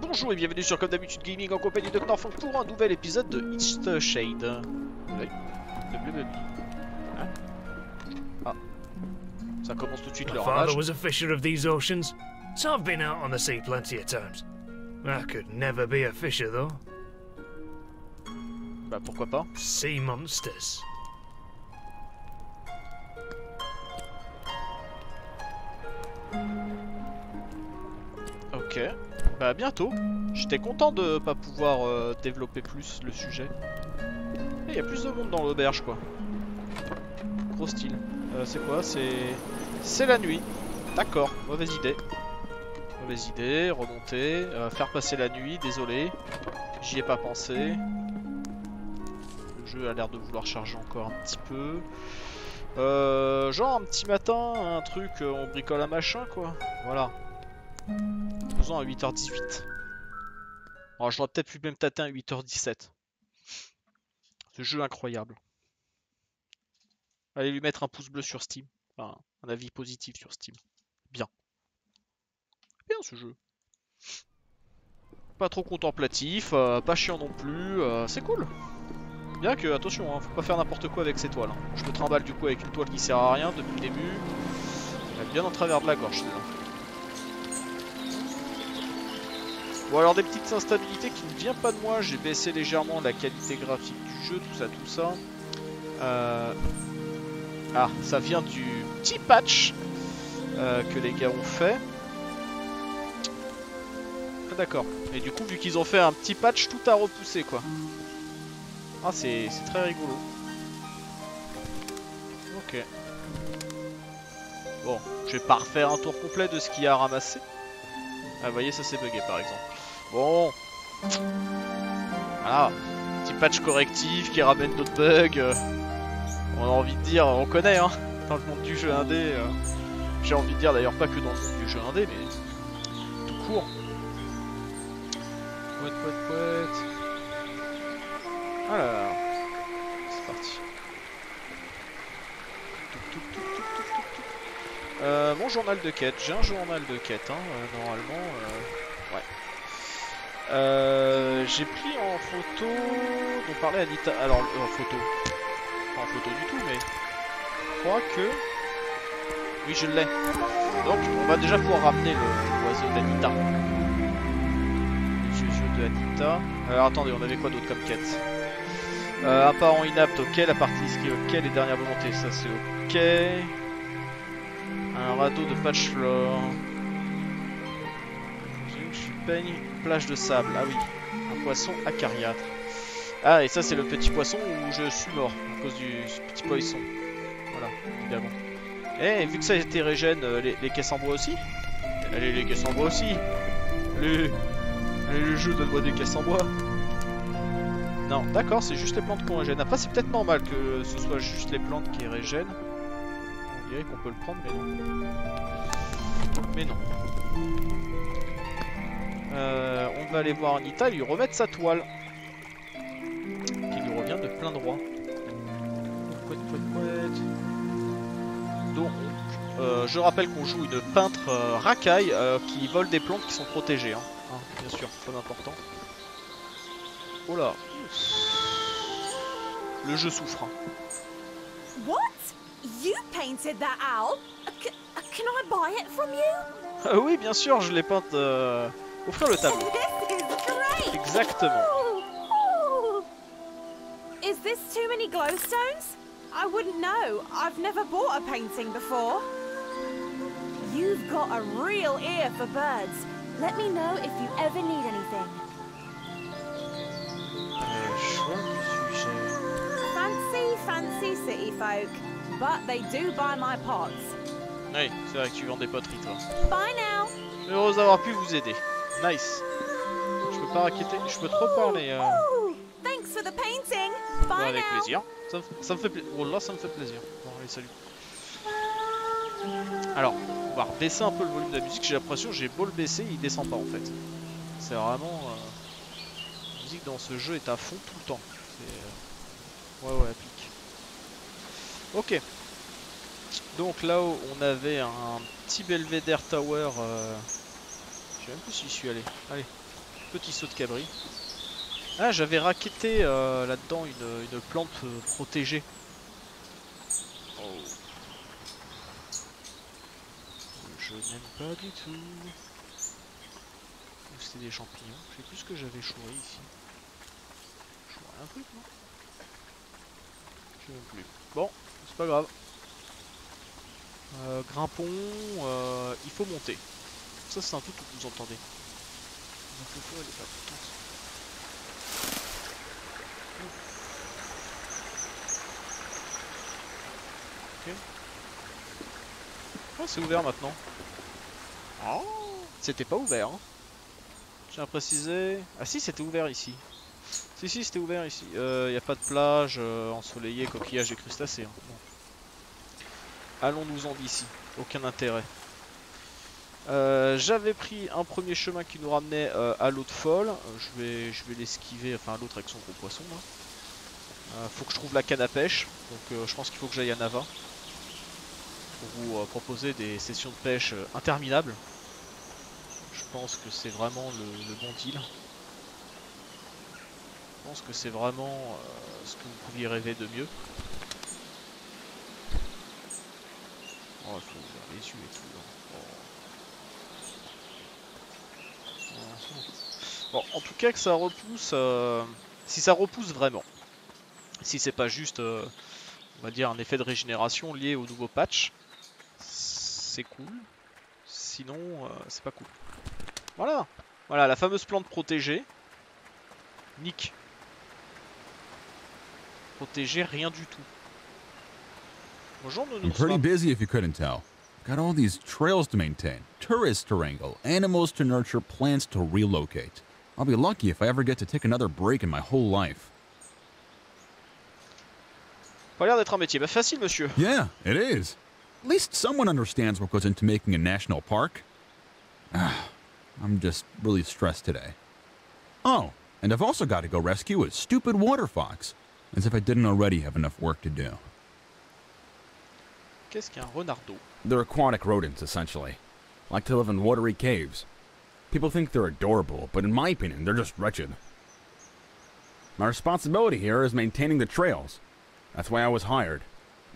Bonjour et bienvenue sur Comme d'habitude Gaming en compagnie de Knarfhang pour un nouvel épisode de Eastshade. Ah, ça commence tout de suite le ramage. My father was a fisher of these oceans, so I've been out on the sea plenty of times. I could never be a fisher though. Bah pourquoi pas? Sea monsters. Ok, bah bientôt. J'étais content de pas pouvoir développer plus le sujet. Il y a plus de monde dans l'auberge quoi. Gros style. C'est quoi? C'est la nuit. D'accord, mauvaise idée. Mauvaise idée, remonter, faire passer la nuit, désolé. J'y ai pas pensé. Le jeu a l'air de vouloir charger encore un petit peu. Genre un petit matin, un truc, on bricole un machin quoi. Voilà. 12 ans à 8h18. Alors j'aurais peut-être pu même tâter à 8h17. Ce jeu incroyable. Allez lui mettre un pouce bleu sur Steam. Enfin, un avis positif sur Steam. Bien. Bien ce jeu. Pas trop contemplatif, pas chiant non plus, c'est cool. Bien que, attention, hein, faut pas faire n'importe quoi avec ces toiles. Hein. Je me trimballe du coup avec une toile qui sert à rien depuis le début. J'aime bien en travers de la gorge celle-là. Bon alors des petites instabilités qui ne viennent pas de moi, j'ai baissé légèrement la qualité graphique du jeu, tout ça. Ah, ça vient du petit patch que les gars ont fait. Ah d'accord, et du coup vu qu'ils ont fait un petit patch, tout a repoussé quoi. Ah c'est très rigolo. Ok. Bon, je vais pas refaire un tour complet de ce qu'il y a à ramasser. Ah vous voyez ça s'est bugué par exemple. Bon. Voilà. Petit patch correctif qui ramène d'autres bugs. On a envie de dire, on connaît hein. Dans le monde du jeu indé. J'ai envie de dire d'ailleurs pas que dans le monde du jeu indé mais tout court. What. Alors. C'est parti. Mon journal de quête, j'ai un journal de quête, hein, normalement, ouais. J'ai pris en photo, dont parlait Anita, alors en photo, pas en photo du tout, mais je crois que, oui je l'ai, donc on va déjà pouvoir ramener l'oiseau d'Anita, les yeux de Anita, alors attendez, on avait quoi d'autre comme quête? Un parent inapte, ok, la partie qui est ok, les dernières volontés, ça c'est ok. Un radeau de patch flore. Je peigne une plage de sable. Ah oui, un poisson acariâtre. Ah, et ça, c'est le petit poisson où je suis mort à cause du petit poisson. Voilà, évidemment. Eh, vu que ça a été régène, les caisses en bois aussi. Allez, les caisses en bois aussi. Allez, le jeu de bois des caisses en bois. Non, d'accord, c'est juste les plantes qu'on régène. Après, c'est peut-être normal que ce soit juste les plantes qui régènent. Qu'on peut le prendre, mais non. On va aller voir Anita et lui remettre sa toile. Qui lui revient de plein droit. Donc, je rappelle qu'on joue une peintre racaille qui vole des plantes qui sont protégées. Hein. Bien sûr, très important. Oh là. Le jeu souffre. What? You painted that owl? Can I buy it from you? Oui, bien sûr, je l'ai peinte. Offrir le tableau. This is great. Exactement. Ooh. Is this too many glowstones? I wouldn't know. I've never bought a painting before. You've got a real ear for birds. Let me know if you ever need anything. Fancy city folk. But they do buy my pots. Oui, c'est vrai que tu vends des poteries toi. Bye now. Heureuse d'avoir pu vous aider. Nice. Je peux pas raqueter, je peux trop parler. Thanks for the painting. Bye ouais, avec now. Plaisir. Ça me fait plaisir. Oh là, ça me fait plaisir. Bon, allez, salut. Alors, on va baisser un peu le volume de la musique. J'ai l'impression, j'ai beau le baisser, il descend pas en fait. C'est vraiment la musique dans ce jeu est à fond tout le temps. Ouais, applique. Ok, donc là-haut on avait un petit Belvedere Tower, je sais même plus si j'y suis allé, allez, Petit saut de cabri. Ah, j'avais racketté là-dedans une plante protégée. Oh. Je n'aime pas du tout. C'était des champignons. Je sais plus ce que j'avais chouré ici. Chouré un truc, non? Je ne sais plus. Bon, c'est pas grave. Grimpons, il faut monter. Ça c'est un truc que vous entendez. Elle est pas contente. Ok. Oh, c'est ouvert maintenant. Oh, c'était pas ouvert. Hein. J'ai précisé. Ah si, c'était ouvert ici. Si, si, c'était ouvert ici. Y a pas de plage ensoleillée, coquillages et crustacés. Hein. Bon. Allons-nous-en d'ici. Aucun intérêt. J'avais pris un premier chemin qui nous ramenait à l'autre folle. Je vais l'esquiver, enfin à l'autre avec son gros poisson. Là. Faut que je trouve la canne à pêche. Donc je pense qu'il faut que j'aille à Nava. Pour vous proposer des sessions de pêche interminables. Je pense que c'est vraiment le bon deal. Je pense que c'est vraiment ce que vous pouviez rêver de mieux. Oh, il faut ouvrir les yeux et tout. Hein. Oh. Bon, en tout cas que ça repousse, si ça repousse vraiment, si c'est pas juste, on va dire, un effet de régénération lié au nouveau patch, c'est cool, sinon c'est pas cool. Voilà, voilà la fameuse plante protégée, Nick, protégée rien du tout. Bonjour, nous pretty busy if you couldn't tell. Got all these trails to maintain, tourists to wrangle, animals to nurture, plants to relocate. I'll be lucky if I ever get to take another break in my whole life. Pas l'air d'être un métier, bah facile, monsieur. Yeah, it is. At least someone understands what goes into making a national park. I'm just really stressed today. Oh, and I've also got to go rescue a stupid water fox. As if I didn't already have enough work to do. Qu'est-ce qu'un renardeau? They're aquatic rodents, essentially. Like to live in watery caves. People think they're adorable, but in my opinion, they're just wretched. My responsibility here is maintaining the trails. That's why I was hired.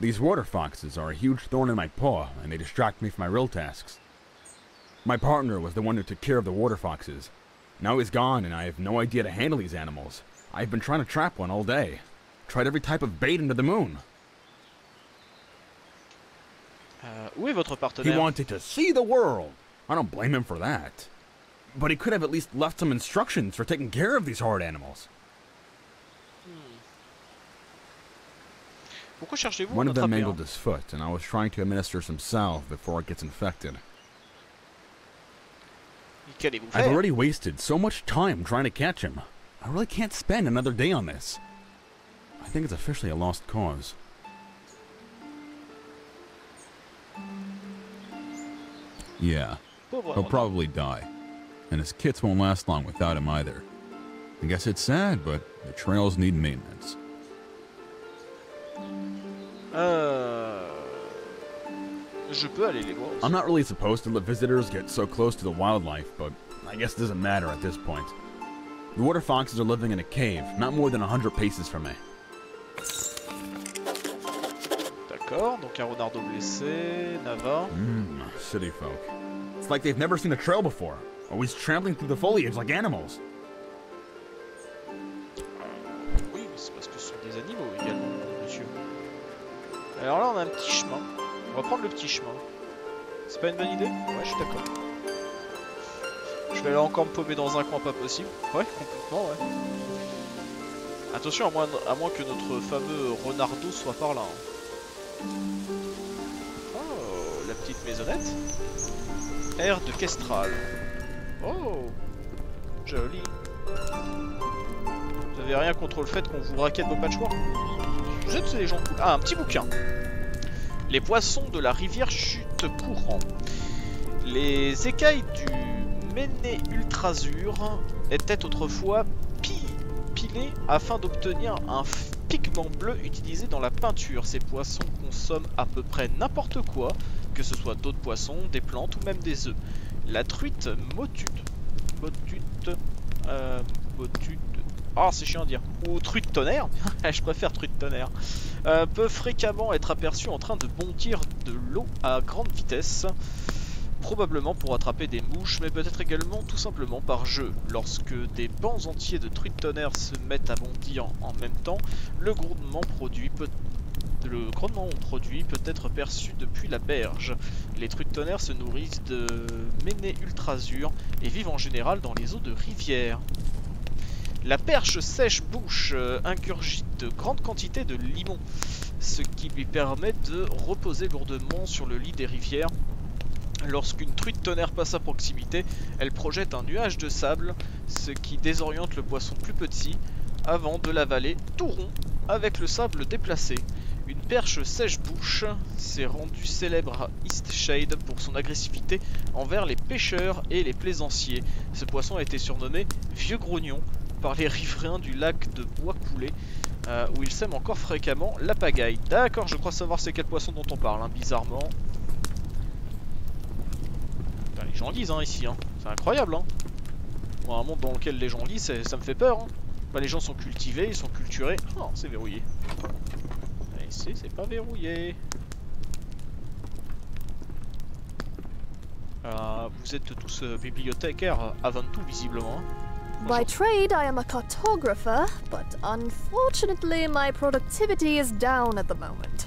These water foxes are a huge thorn in my paw, and they distract me from my real tasks. My partner was the one who took care of the water foxes. Now he's gone, and I have no idea to handle these animals. I've been trying to trap one all day. Tried every type of bait under the moon. Où est votre partenaire? He wanted to see the world. I don't blame him for that. But he could have at least left some instructions for taking care of these hard animals. Pourquoi cherchez-vous One of them mangled his foot, and I was trying to administer some salve before it gets infected. I've already wasted so much time trying to catch him. I really can't spend another day on this. I think it's officially a lost cause. Yeah, he'll probably die, and his kits won't last long without him either. I guess it's sad, but the trails need maintenance. I'm not really supposed to let visitors get so close to the wildlife, but I guess it doesn't matter at this point. The water foxes are living in a cave, not more than 100 paces from me. Donc un renardeau blessé, Nava. City folk. It's like they've never seen a trail before. Always trampling through the foliage like animals. Oui, mais c'est parce que ce sont des animaux également, monsieur. Alors là, on a un petit chemin. On va prendre le petit chemin. C'est pas une bonne idée? Ouais, je suis d'accord. Je vais là encore me paumer dans un coin pas possible. Ouais, complètement, ouais. Attention, à moins que notre fameux renardeau soit par là. Hein. Oh, la petite maisonnette. Aire de Kestrel. Oh, joli. Vous avez rien contre le fait qu'on vous raquette vos patchworks? Vous êtes les gens cool. Ah, un petit bouquin. Les poissons de la rivière chutent courant. Les écailles du méné ultrazur étaient autrefois pilées afin d'obtenir un pigment bleu utilisé dans la peinture. Ces poissons consomment à peu près n'importe quoi, que ce soit d'autres poissons, des plantes ou même des œufs. La truite motute Oh, c'est chiant à dire. Ou truie de tonnerre. Je préfère truie de tonnerre. Peut fréquemment être aperçu en train de bondir de l'eau à grande vitesse. Probablement pour attraper des mouches, mais peut-être également tout simplement par jeu. Lorsque des bancs entiers de truies de tonnerre se mettent à bondir en même temps, le grondement produit peut être perçu depuis la berge. Les truies de tonnerre se nourrissent de ménées ultra-azur et vivent en général dans les eaux de rivière. La perche sèche-bouche ingurgite de grandes quantités de limon, ce qui lui permet de reposer lourdement sur le lit des rivières. Lorsqu'une truie de tonnerre passe à proximité, elle projette un nuage de sable, ce qui désoriente le poisson plus petit, avant de l'avaler tout rond avec le sable déplacé. Une perche sèche-bouche s'est rendue célèbre à Eastshade pour son agressivité envers les pêcheurs et les plaisanciers. Ce poisson a été surnommé « Vieux Grognon » par les riverains du lac de Bois Coulé, où il sème encore fréquemment la pagaille. D'accord, je crois savoir c'est quel poisson dont on parle, hein, bizarrement. Putain, les gens lisent hein, ici, hein. C'est incroyable. Hein. Bon, un monde dans lequel les gens lisent, ça me fait peur. Hein. Bah, les gens sont cultivés, ils sont culturés. Oh, c'est verrouillé. C'est pas verrouillé. Vous êtes tous bibliothécaires avant tout visiblement. By trade, I am a cartographer, but unfortunately my productivity is down at the moment.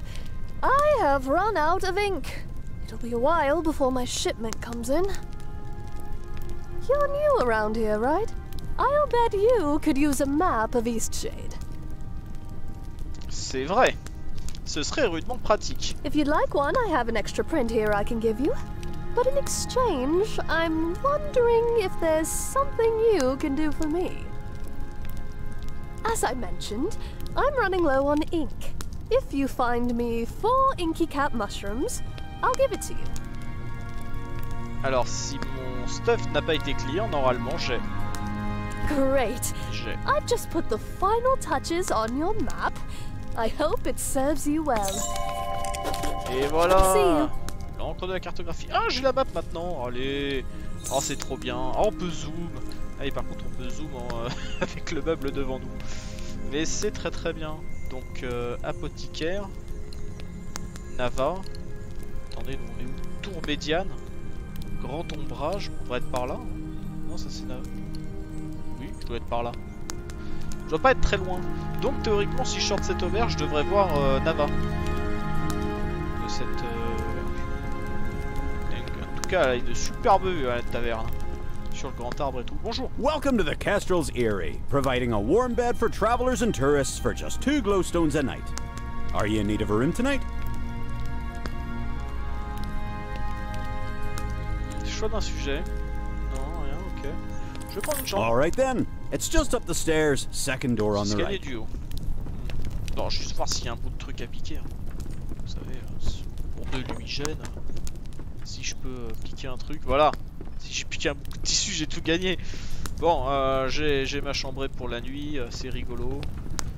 I have run out of ink. It'll be a while before my shipment comes in. You're new around here, right? I'll bet you could use a map of Eastshade. C'est vrai. Ce serait rudement pratique. If you'd like one, I have an extra print here I can give you. But in exchange, I'm wondering if there's something you can do for me. As I mentioned, I'm running low on ink. If you find me 4 inky cap mushrooms, I'll give it to you. Alors si mon stuff n'a pas été client, normalement j'ai. Great. I've just put the final touches on your map. I hope it serves you well. Et voilà. L'encre de la cartographie. Ah, j'ai la map maintenant. Allez. Oh, c'est trop bien. Oh, on peut zoom. Allez, par contre, on peut zoom en, avec le meuble devant nous. Mais c'est très très bien. Donc, apothicaire. Nava. Attendez, nous on est où? Tour médiane. Grand ombrage. On va être par là. Non, ça c'est Nava. Oui, je dois être par là. Je dois pas être très loin. Donc théoriquement si je sors de cette auberge je devrais voir Nava. De cette auberge. En tout cas elle a de superbes vues à la taverne. Sur le grand arbre et tout. Bonjour. Welcome to the Kestrel's Erie, providing a warm bed for travelers and tourists for just 2 glowstones a night. Are you in need of a room tonight? Choix d'un sujet. Non, rien, ok. Je vais prendre une chambre. All right then. It's just up the stairs, second door on the right. Non, juste voir s'il y a un bout de truc à piquer. Vous savez, pour de lui gêne. Si je peux piquer un truc, voilà. Si j'ai piqué un bout de tissu, j'ai tout gagné. Bon, j'ai ma chambrée pour la nuit, c'est rigolo.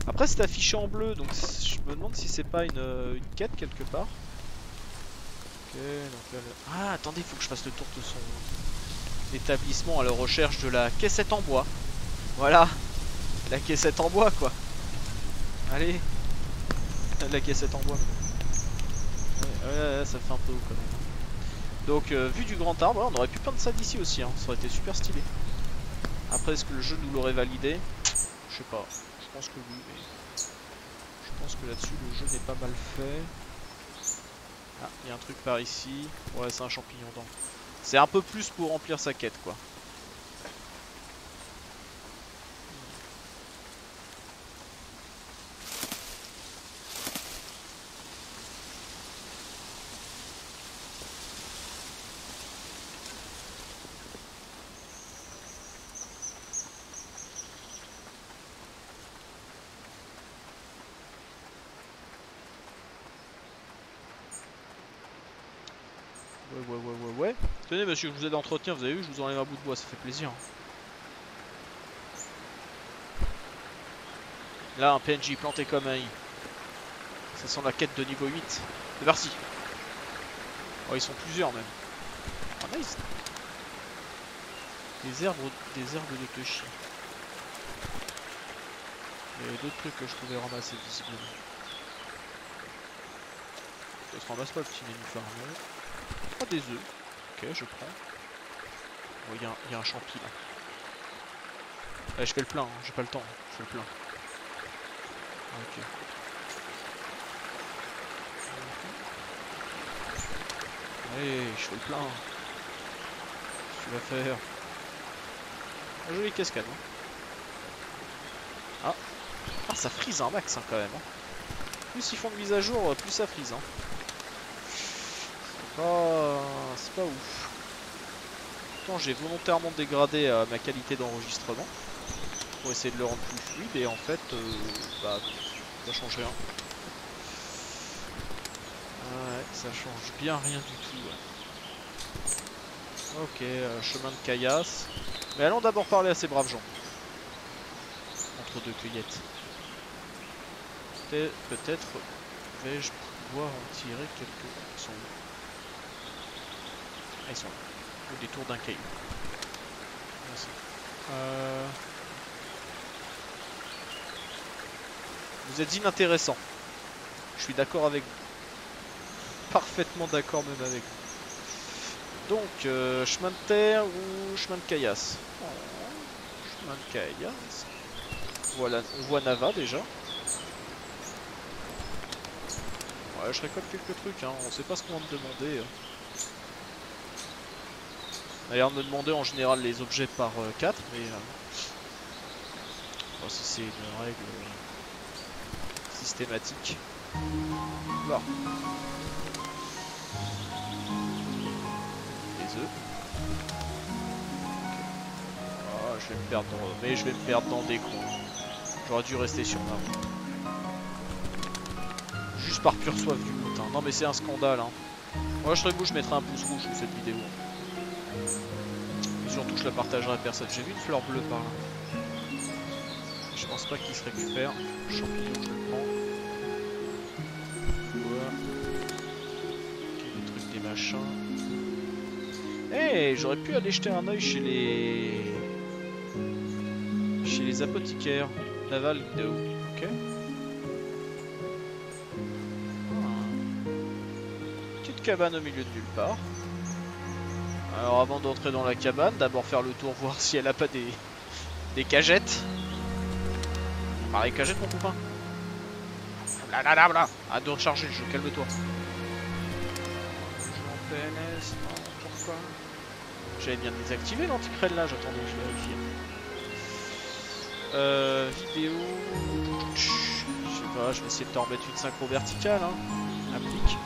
Après, c'est affiché en bleu, donc je me demande si c'est pas une quête quelque part. Ok, donc là, ah, attendez, il faut que je fasse le tour de son établissement à la recherche de la caissette en bois. Voilà, la caissette en bois quoi. Allez, la caissette en bois. Ouais, ouais, ça fait un peu haut quand même. Donc vu du grand arbre, on aurait pu peindre ça d'ici aussi, hein. Ça aurait été super stylé. Après est-ce que le jeu nous l'aurait validé? Je sais pas, je pense que oui, mais je pense que là-dessus le jeu n'est pas mal fait. Ah, il y a un truc par ici. Ouais, c'est un champignon d'encre. C'est un peu plus pour remplir sa quête quoi. Ouais. Tenez monsieur, je vous aide à entretenir, vous avez vu, je vous enlève un bout de bois, ça fait plaisir. Là, un PNJ planté comme un i. Ça sent la quête de niveau 8. C'est parti. Oh, ils sont plusieurs même. Ah, nice. Des herbes de Toshi. Il y avait d'autres trucs que je pouvais ramasser visiblement. Ça se ramasse pas le petit nénuphar. Ah, des œufs. Ok, je prends. Oh, il y a un champi là. Allez, je fais le plein, hein. J'ai pas le temps. Hein. Je fais le plein. Ok. Allez, je fais le plein. Qu'est-ce que tu vas faire? Une jolie cascade. Hein. Ah. Ah, ça frise un max hein, quand même. Hein. Plus ils font de mise à jour, plus ça frise. Hein. C'est pas ouf. Pourtant, j'ai volontairement dégradé ma qualité d'enregistrement pour essayer de le rendre plus fluide et en fait, ça change rien. Ouais, ça change bien rien du tout. Ouais. Ok, chemin de caillasse. Mais allons d'abord parler à ces braves gens. Entre deux cueillettes. Peut-être vais-je pouvoir en tirer quelques... Ils sont où? Ah, ils sont là. Au détour d'un caillou. Vous êtes inintéressant. Je suis d'accord avec vous. Parfaitement d'accord même avec vous. Donc, chemin de terre ou chemin de caillasse? Oh, chemin de caillasse. Voilà, on voit Nava déjà. Ouais, je récolte quelques trucs, hein. On sait pas ce qu'on va me demander. D'ailleurs, on me demandait en général les objets par 4, mais... Enfin, si c'est une règle systématique. Voilà. Les œufs. Ah, je vais me perdre dans... Mais je vais me perdre dans des coins. J'aurais dû rester sur Narva. Juste par pure soif du putain. Non mais c'est un scandale hein. Moi je serais vous, je mettrais un pouce rouge sur cette vidéo. Et surtout je la partagerai à personne. J'ai vu une fleur bleue par là. Je pense pas qu'il se récupère. Champignon je le prends. Voilà. Ok, des trucs, des machins. Hey, j'aurais pu aller jeter un oeil chez les... Chez les apothicaires. Nava, Lindo, ok. Petite cabane au milieu de nulle part. Alors avant d'entrer dans la cabane, d'abord faire le tour, voir si elle a pas des cagettes. Pareil, cagette mon copain. Blablabla. Bla. Ah, de recharger le jeu, calme-toi. Pourquoi j'avais bien désactivé l'anti-crène là, j'attendais que je vérifie. Vidéo... Je sais pas, je vais essayer de t'en remettre une synchro verticale, hein. Applique.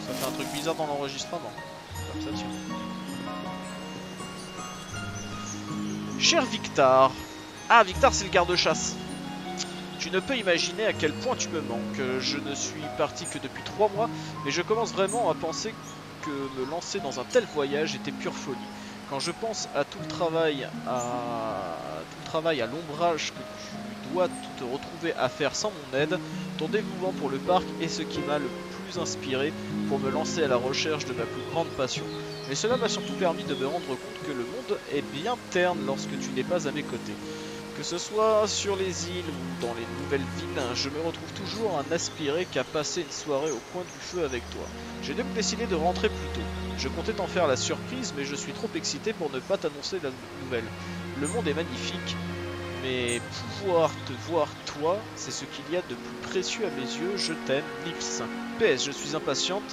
Ça fait un truc bizarre dans l'enregistrement. Comme ça, tiens. Cher Victor. Ah, Victor, c'est le garde-chasse. Tu ne peux imaginer à quel point tu me manques. Je ne suis parti que depuis 3 mois, mais je commence vraiment à penser... que me lancer dans un tel voyage était pure folie. Quand je pense à tout le travail à l'ombrage que tu dois te retrouver à faire sans mon aide, ton dévouement pour le parc est ce qui m'a le plus inspiré pour me lancer à la recherche de ma plus grande passion. Mais cela m'a surtout permis de me rendre compte que le monde est bien terne lorsque tu n'es pas à mes côtés. Que ce soit sur les îles ou dans les nouvelles villes, je me retrouve toujours un aspiré qui a passé une soirée au coin du feu avec toi. J'ai donc décidé de rentrer plus tôt. Je comptais t'en faire la surprise, mais je suis trop excité pour ne pas t'annoncer la nouvelle. Le monde est magnifique, mais pouvoir te voir toi, c'est ce qu'il y a de plus précieux à mes yeux. Je t'aime, Nix. PS, je suis impatiente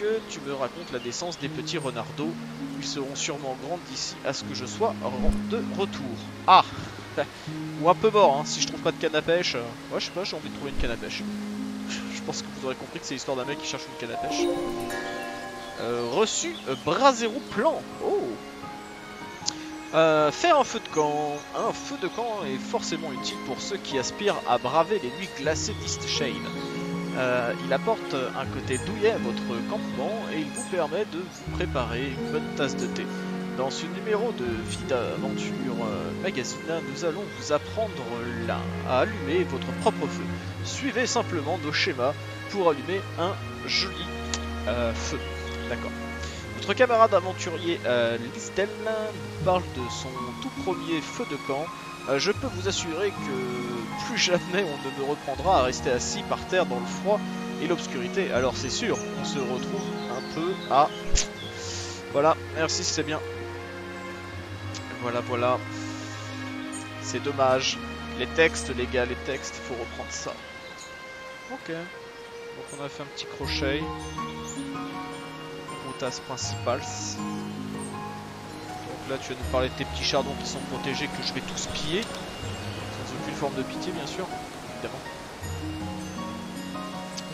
que tu me racontes la naissance des petits renardos. Ils seront sûrement grands d'ici à ce que je sois de retour. Ah! Ou un peu mort, hein, si je trouve pas de canne à pêche. Ouais, je sais pas, j'ai envie de trouver une canne à pêche. Je pense que vous aurez compris que c'est l'histoire d'un mec qui cherche une canne à pêche. Reçu bras zéro plan. Oh. Faire un feu de camp. Un feu de camp est forcément utile pour ceux qui aspirent à braver les nuits glacées d'Eastshade. Il apporte un côté douillet à votre campement et il vous permet de vous préparer une bonne tasse de thé. Dans ce numéro de Vita Aventure Magazine, nous allons vous apprendre à allumer votre propre feu. Suivez simplement nos schémas pour allumer un joli Feu. D'accord. Notre camarade aventurier Lysdell parle de son tout premier feu de camp. Je peux vous assurer que plus jamais on ne me reprendra à rester assis par terre dans le froid et l'obscurité. Alors c'est sûr, on se retrouve un peu à... Voilà, merci, c'est bien. Voilà, voilà. C'est dommage. Les textes, les gars, les textes, faut reprendre ça. Ok. Donc on a fait un petit crochet. Routasse principale. Donc là tu vas nous parler de tes petits chardons qui sont protégés, que je vais tous piller. Sans aucune forme de pitié bien sûr, évidemment.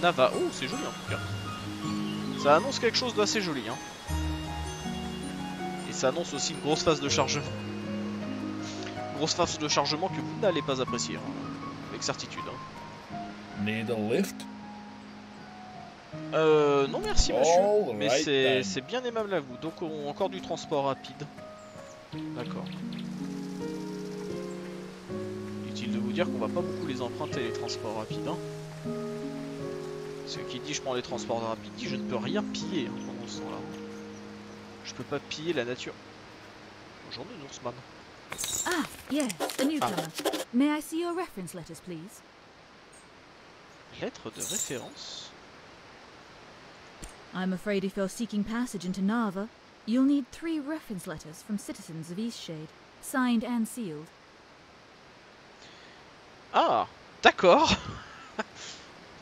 Nava, oh c'est joli en tout cas. Ça annonce quelque chose d'assez joli hein. Et ça annonce aussi une grosse phase de chargement. Grosse phase de chargement que vous n'allez pas apprécier, hein. Avec certitude. Hein. Need a lift? Non merci monsieur, all mais right, c'est bien aimable à vous. Donc on a encore du transport rapide. D'accord. Utile de vous dire qu'on va pas beaucoup les emprunter les transports rapides. Hein. Ce qui dit je prends les transports rapides dit je ne peux rien piller hein, pendant ce temps-là. Je peux pas piller la nature. Bonjour de Norseman. Ah, yes, a newcomer. May I see your reference letters, please? Lettre de référence. I'm afraid if you're seeking passage into Narva, you'll need 3 reference letters from citizens of Eastshade, signed and sealed. Ah, d'accord.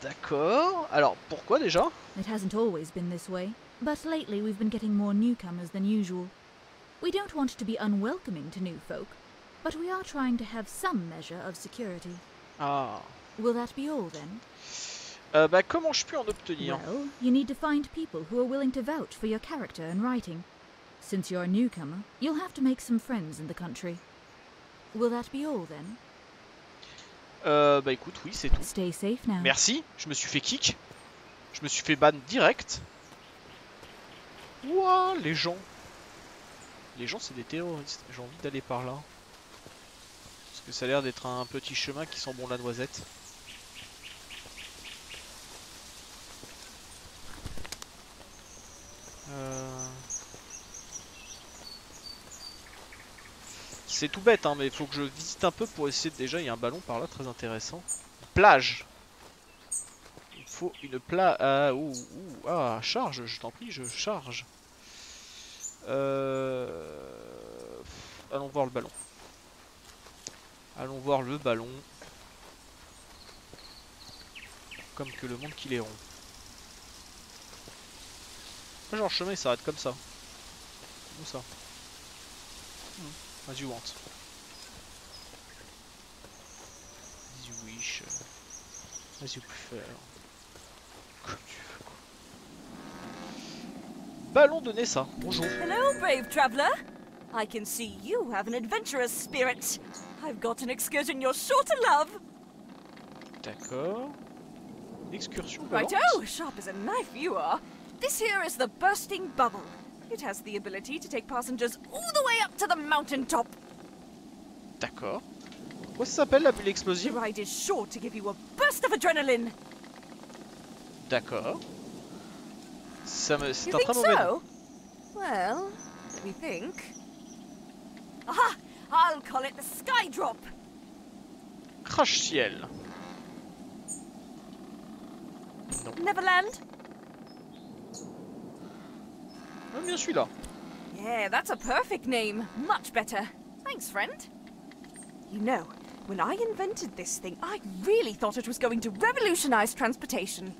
D'accord. Alors, pourquoi déjà? It hasn't always been this way, but lately we've been getting more newcomers than usual. We don't want to be unwelcoming to new folk, but we are trying to have some measure of security. Ah. Will that be all then? Bah comment je peux en obtenir? Well, you need to find people who are willing to vouch for your character and writing. Since you're a newcomer, you'll have to make some friends in the country. Will that be all then? Bah écoute, oui, c'est tout. Stay safe now. Merci, je me suis fait kick. Je me suis fait ban direct. Ouah, les gens. Les gens c'est des terroristes, j'ai envie d'aller par là. Parce que ça a l'air d'être un petit chemin qui sent bon la noisette. C'est tout bête hein, mais il faut que je visite un peu pour essayer de... Déjà il y a un ballon par là, très intéressant. Plage. Il faut une plage... Ah, charge, je t'en prie, je charge. Allons voir le ballon. Allons voir le ballon. Comme que le monde qu'il est rond. Genre chemin il s'arrête comme ça. Où ça? As you want. As you wish. As you prefer. Comme tu veux quoi. Ballon de Nessa. Bonjour. Hello, brave traveler. I can see you have an adventurous spirit. I've got an excursion you're sure to love. D'accord. Excursion. Right, oh, sharp as a knife you are. This here is the bursting bubble. It has the ability to take passengers all the way up to the mountain top. D'accord. Comment ça s'appelle la bulle explosive? The ride is sure to give you a burst of adrenaline. D'accord. Ça me... C'est un très mauvais nom. Well, let me think. Aha! I'll call it the sky drop. Crash ciel. Non. Neverland. J'aime bien celui-là. Yeah, that's a perfect name. Much better. Thanks, friend. You know, when I invented this thing, I really thought it was going to revolutionize transportation.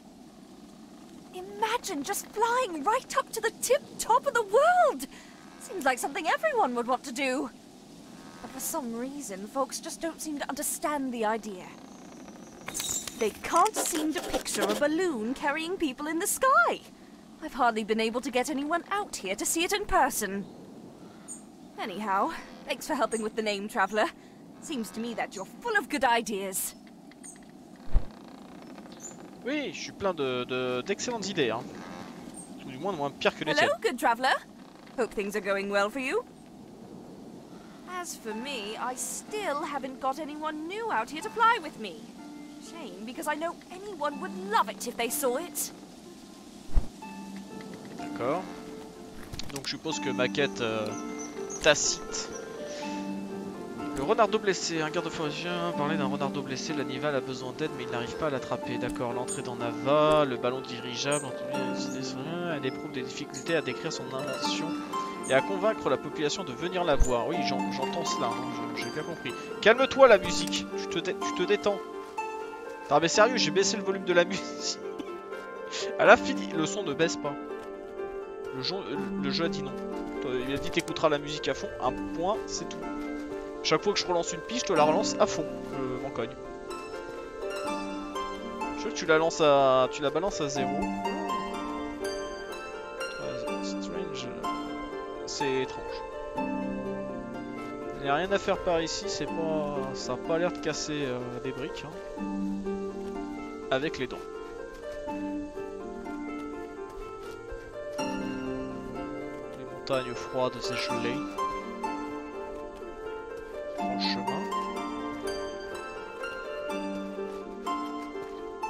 Imagine just flying right up to the tip-top of the world! Seems like something everyone would want to do. But for some reason, folks just don't seem to understand the idea. They can't seem to picture a balloon carrying people in the sky. I've hardly been able to get anyone out here to see it in person. Anyhow, thanks for helping with the name, traveler. Seems to me that you're full of good ideas. Oui, je suis plein d'excellentes idées, hein. Ou du moins pire que les tiennes. Hello, good traveler. Hope things are going well for you. As for me, I still haven't got anyone new out here to fly with me. Shame, because I know anyone would love it if they saw it. D'accord. Donc je suppose que ma quête tacite. Le renardeau blessé. Un garde foragien parlait d'un renardeau blessé. L'animal a besoin d'aide mais il n'arrive pas à l'attraper. D'accord. L'entrée dans Nava, le ballon dirigeable. Elle éprouve des difficultés à décrire son invention et à convaincre la population de venir la voir. Oui, j'entends cela, hein. J'ai bien compris. Calme-toi la musique, tu te détends. Non mais sérieux, j'ai baissé le volume de la musique. Elle a fini, le son ne baisse pas. Le jeu a dit non. Il a dit t'écouteras la musique à fond, un point, c'est tout. Chaque fois que je relance une piste, je te la relance à fond. Je m'en cogne. Je veux que tu la balances à zéro. Strange. C'est étrange. Il n'y a rien à faire par ici, c'est pas. Ça n'a pas l'air de casser des briques. Hein. Avec les dents. Montagne froide s'échelée. Prends le chemin.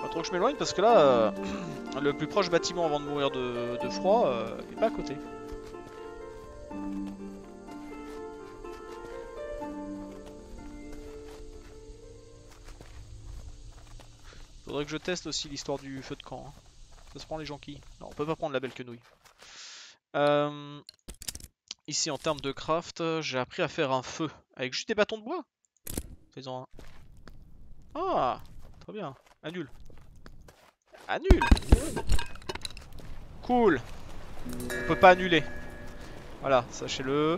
Pas trop que je m'éloigne parce que là, le plus proche bâtiment avant de mourir de froid est pas à côté. Faudrait que je teste aussi l'histoire du feu de camp. Hein. Ça se prend les jonquilles. Non, on peut pas prendre la belle quenouille. Ici en termes de craft, j'ai appris à faire un feu avec juste des bâtons de bois. Faisons un. Ah, très bien. Annule. Annule. Cool. On peut pas annuler. Voilà, sachez-le.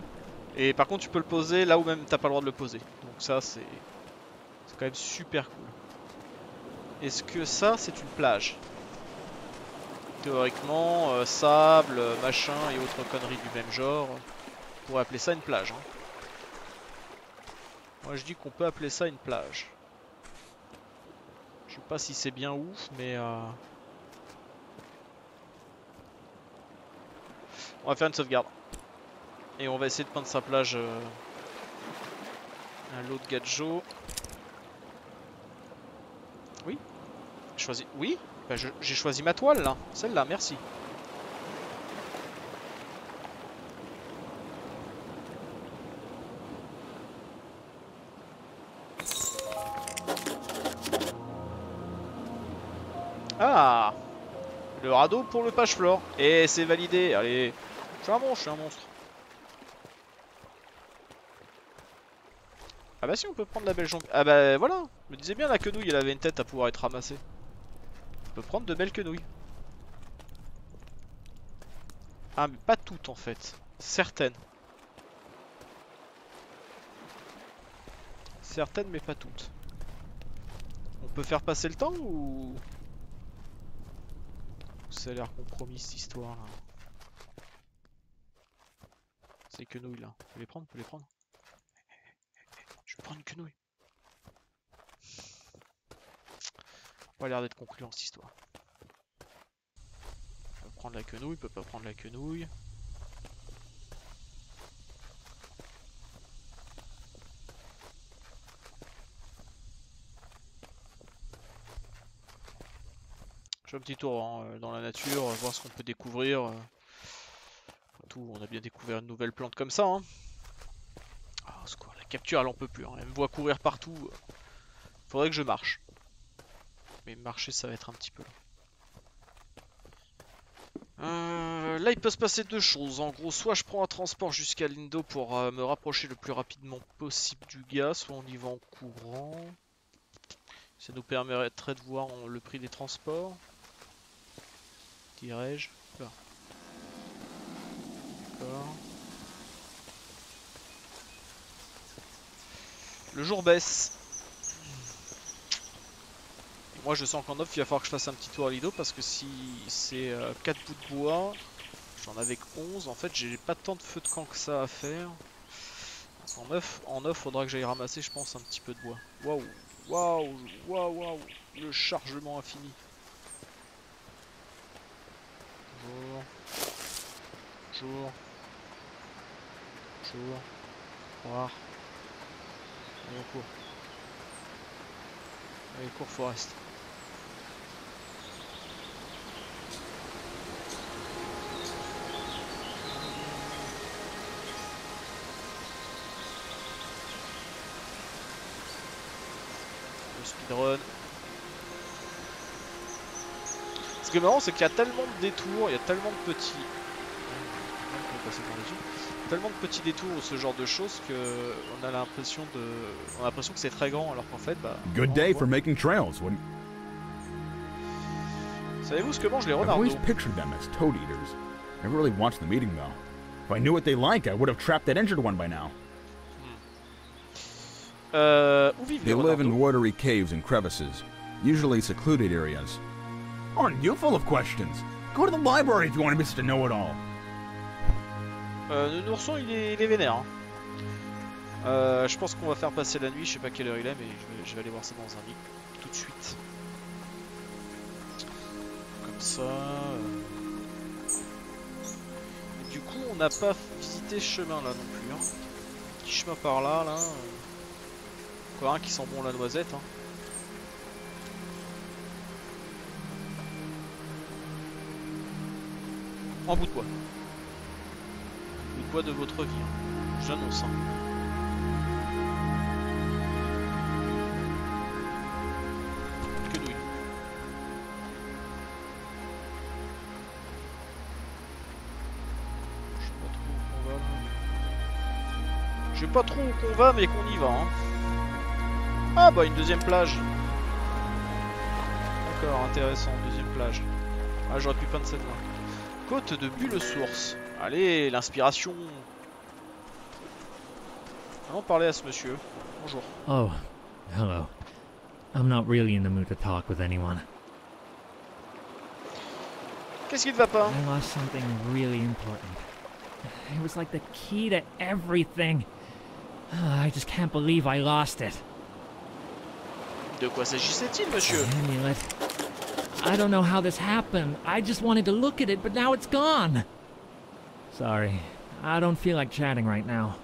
Et par contre, tu peux le poser là où même t'as pas le droit de le poser. Donc ça, c'est quand même super cool. Est-ce que ça, c'est une plage ? Théoriquement, sable, machin et autres conneries du même genre, on pourrait appeler ça une plage. Hein. Moi je dis qu'on peut appeler ça une plage. Je sais pas si c'est bien ouf, mais... On va faire une sauvegarde. Et on va essayer de peindre sa plage à l'eau de Gadjo. Oui. Choisis... Oui. Bah j'ai choisi ma toile là, celle-là, merci. Ah, le radeau pour le page floor. Et c'est validé, allez. Je suis un monstre. Ah bah si, on peut prendre la belle jonque. Ah bah voilà, je me disais bien la quenouille, elle avait une tête à pouvoir être ramassée. On peut prendre de belles quenouilles. Ah mais pas toutes en fait. Certaines mais pas toutes. On peut faire passer le temps ou... Ça a l'air compromis cette histoire là. Ces quenouilles là. On peut les prendre. Je vais prendre une quenouille. Pas l'air d'être concluant cette histoire. On peut prendre la quenouille, on peut pas prendre la quenouille. Je fais un petit tour hein, dans la nature, voir ce qu'on peut découvrir. Tout, on a bien découvert une nouvelle plante comme ça. Hein. Oh, secours, la capture elle en peut plus. Hein. Elle me voit courir partout. Faudrait que je marche. Mais marcher ça va être un petit peu long. Là il peut se passer deux choses. En gros, soit je prends un transport jusqu'à Lindo pour me rapprocher le plus rapidement possible du gars, soit on y va en courant. Ça nous permettrait de voir le prix des transports. Dirais-je. D'accord. Le jour baisse. Moi je sens qu'en off il va falloir que je fasse un petit tour à Lido parce que si c'est 4 bouts de bois, j'en avais que 11, en fait j'ai pas tant de feu de camp que ça à faire. En off faudra que j'aille ramasser je pense un petit peu de bois. Waouh, le chargement infini. Bonjour. Au revoir. Allez on court. Allez cours forest. speedrun. Ce qui est marrant, c'est qu'il y a tellement de détours, il y a tellement de petits... Tellement de petits détours ou ce genre de choses que on a l'impression de... On a l'impression que c'est très grand alors qu'en fait bah... Good day for making trails. Savez-vous ce que mangent les renards? Always pictured them as toad eaters. Never really watched them eating though. If I knew what they like, I would have trapped that injured one by now. Où vivent les renards? They live in watery caves and crevices, usually secluded areas. Aren't you full of questions? Go to the library if you want to know it all. Le nourrisson il est vénère. Hein. Je pense qu'on va faire passer la nuit, je sais pas quelle heure il est, mais je vais aller voir ça dans un lit tout de suite. Comme ça. Et du coup, on n'a pas visité ce chemin là non plus. Hein. Petit chemin par là, là. Encore un qui sent bon la noisette. Hein. En bout de bois. De votre vie, hein. J'annonce. Hein. Que douille. Je sais pas trop où qu'on va, mais qu'on y va. Hein. Ah bah une deuxième plage. D'accord, intéressant, deuxième plage. Ah j'aurais pu peindre cette là. Côte de Bulle Source. Allez, l'inspiration. Allons parler à ce monsieur. Bonjour. Oh, hello. I'm not really in the mood to talk with anyone. Qu'est-ce qui ne va pas? I lost something really important. It was like the key to everything. I just can't believe I lost it. De quoi s'agissait-il, monsieur? Amulet. I don't know how this happened. I just wanted to look at it, but now it's gone. Sorry, I don't feel like chatting right now.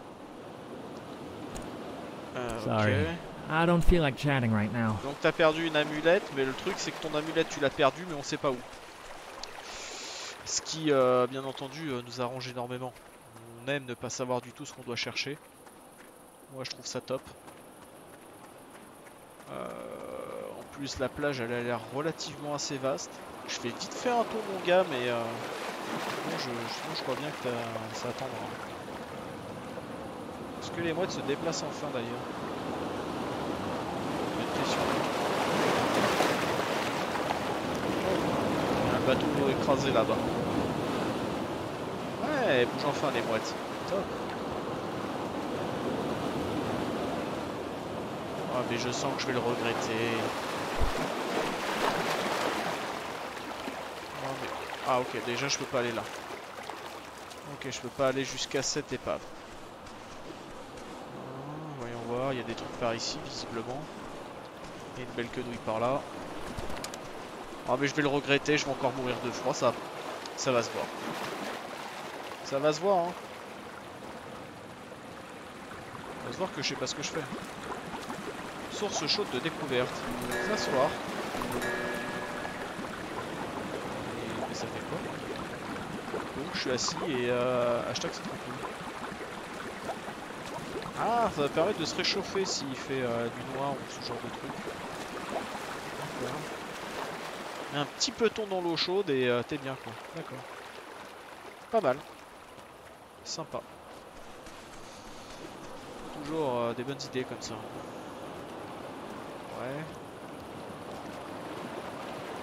Sorry, I don't feel like chatting right now. Donc t'as perdu une amulette, mais le truc c'est que ton amulette tu l'as perdue, mais on sait pas où. Ce qui, bien entendu, nous arrange énormément. On aime ne pas savoir du tout ce qu'on doit chercher. Moi je trouve ça top. En plus la plage elle a l'air relativement assez vaste. Je vais vite faire un tour mon gars, mais... Bon, je crois bien que ça attendra. Est-ce que les mouettes se déplacent enfin d'ailleurs? Un bateau pour écraser là-bas. Ouais, bouge enfin les mouettes. Top. Ah mais je sens que je vais le regretter. Ah ok, déjà je peux pas aller là. Ok, je peux pas aller jusqu'à cette épave. Voyons voir, il y a des trucs par ici visiblement. Et une belle quenouille par là. Ah mais je vais le regretter, je vais encore mourir de froid, ça va se voir. Ça va se voir hein. Ça va se voir que je sais pas ce que je fais. Source chaude de découverte. S'asseoir. Ça fait quoi? Donc je suis assis et hashtag c'est trop cool. Ah ça va permettre de se réchauffer s'il fait du noir ou ce genre de truc. Un petit peu ton dans l'eau chaude et t'es bien quoi. D'accord. Pas mal. Sympa. Toujours des bonnes idées comme ça. Ouais.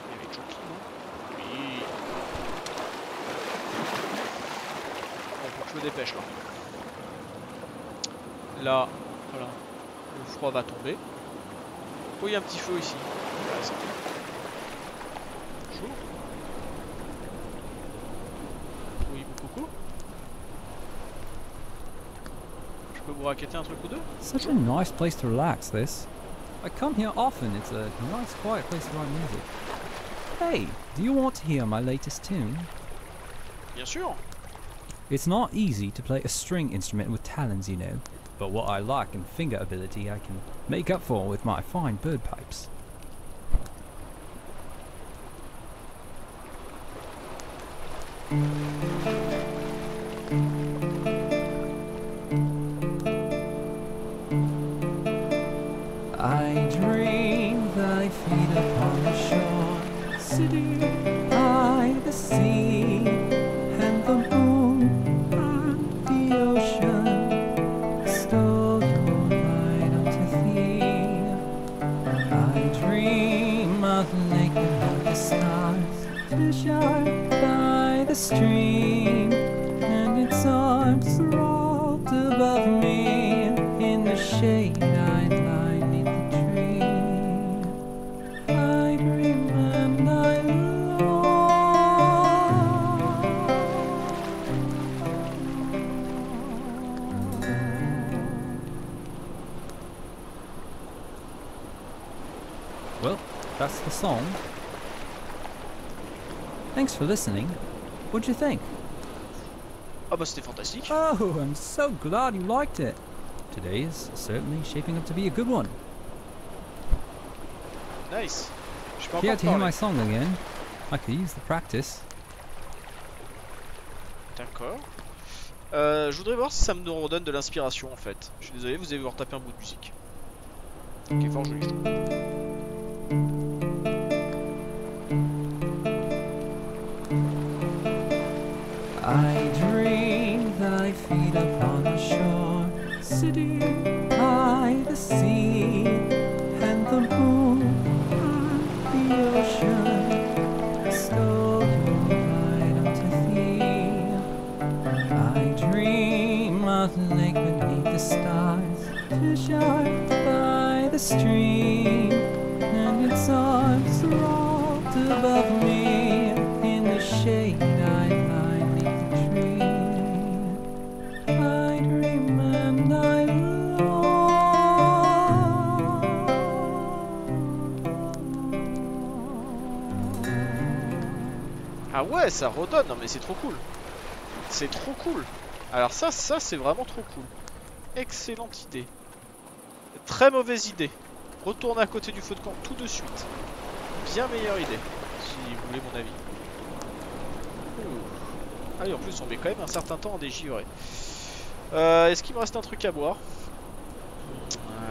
Il y avait Chopin non? Je me dépêche là. Là, voilà. Le froid va tomber. Oh, il y a un petit feu ici. Bonjour. Oui, coucou. Je peux vous raqueter un truc ou deux? Such a nice place to relax, this. I come here often. It's a nice, quiet place to write music. Hey, do you want to hear my latest tune? Bien sûr. It's not easy to play a string instrument with talons, you know, but what I lack in finger ability I can make up for with my fine bird pipes. I dream That's the song. Thanks for listening. What'd you think? Oh, but c'était fantastique. Oh, I'm so glad you liked it. Today is certainly shaping up to be a good one. Nice. Here to hear my song again. I could use the practice. D'accord. Je voudrais voir si ça me redonne de l'inspiration en fait. Je suis désolé, vous allez devoir taper un bout de musique. Qui est fort joli. I dream thy feet upon the shore, sitting by the sea, and the moon on the ocean, stolen right unto thee. I dream of the lake beneath the stars, fish are by the stream, and its arms rolled above me in the shade. Ah ouais, ça redonne, non mais c'est trop cool. C'est trop cool. Alors ça c'est vraiment trop cool. Excellente idée. Très mauvaise idée. Retourne à côté du feu de camp tout de suite. Bien meilleure idée, si vous voulez mon avis. Ouh. Ah oui, en plus on met quand même un certain temps à dégirer. Est-ce qu'il me reste un truc à boire?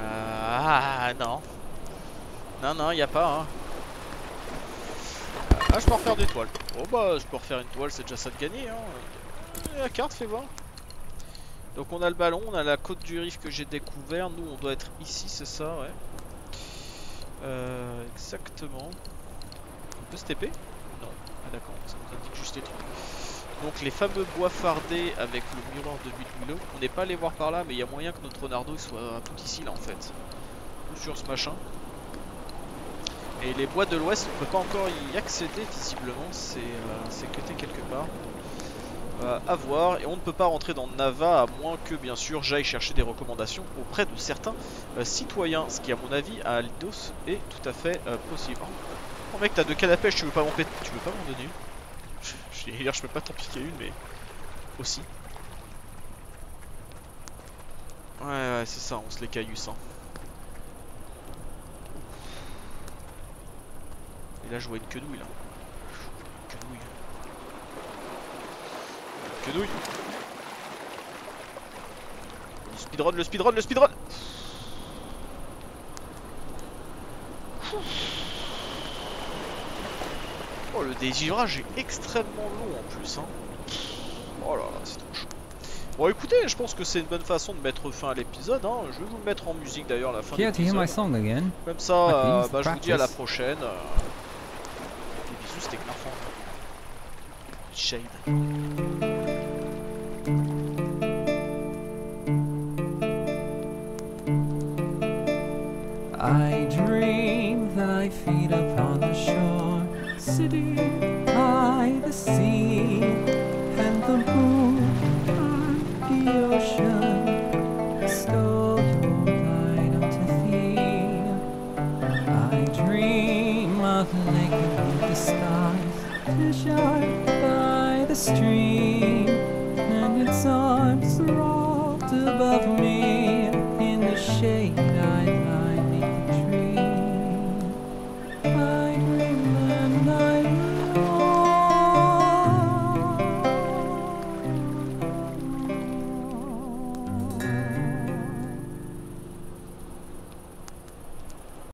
Ah non. Non, il y a pas hein. Ah, je peux refaire des toiles. Oh bah, je peux refaire une toile, c'est déjà ça de gagner. Hein. La carte, fais voir. Donc on a le ballon, on a la côte du Riff que j'ai découvert. Nous, on doit être ici, c'est ça, ouais. Exactement. On peut se TP? Non. Ah d'accord, ça nous indique juste les trucs. Donc les fameux bois fardés avec le mur de but de Milo. On n'est pas allé voir par là, mais il y a moyen que notre Renardo soit tout ici, là, en fait. Tout sur ce machin. Et les bois de l'ouest, on peut pas encore y accéder visiblement, c'est cuté quelque part. À voir, et on ne peut pas rentrer dans Nava à moins que bien sûr j'aille chercher des recommandations auprès de certains citoyens. Ce qui à mon avis à Aldos est tout à fait possible. Oh mec, t'as deux cannes à pêche, tu veux pas m'en péter, tu veux pas m'en donner une? Hier je peux pas t'en piquer une mais aussi. Ouais c'est ça, on se les cailloue sans. Et là je vois une quenouille là. Une quenouille. Le speedrun. Oh le dégivrage est extrêmement long en plus hein. Oh là là c'est trop chaud. Bon écoutez, je pense que c'est une bonne façon de mettre fin à l'épisode hein. Je vais vous le mettre en musique d'ailleurs la fin de l'épisode. Comme ça bah, je vous dis à la prochaine. C'était Knarfhang. Eastshade. I dream thy feet upon the shore, sitting by the sea, and the moon on the ocean stole your light unto thee. I dream of the lake. Skies, fish are by the stream, and its arms rolled above me in the shade.